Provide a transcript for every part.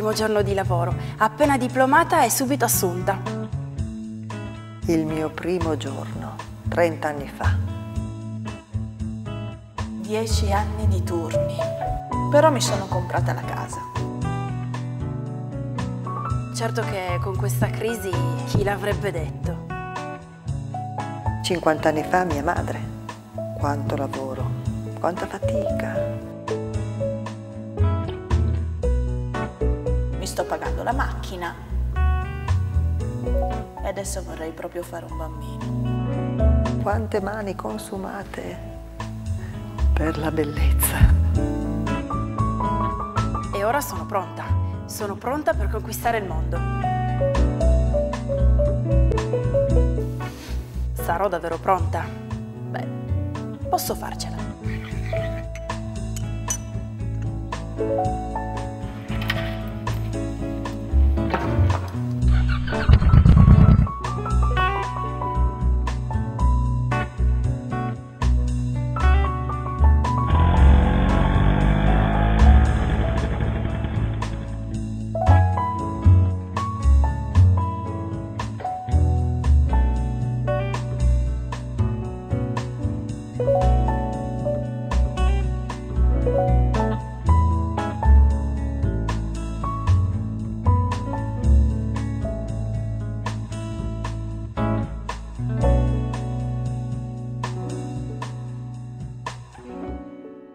primo giorno di lavoro, appena diplomata e subito assunta. Il mio primo giorno, 30 anni fa. 10 anni di turni, però mi sono comprata la casa. Certo che con questa crisi chi l'avrebbe detto? 50 anni fa mia madre, quanto lavoro, quanta fatica. Mi sto pagando la macchina e adesso vorrei proprio fare un bambino. Quante mani consumate per la bellezza. E ora sono pronta per conquistare il mondo. Sarò davvero pronta? Beh, posso farcela.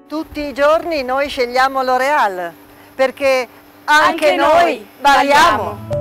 Tutti i giorni noi scegliamo L'Oréal, perché anche noi balliamo!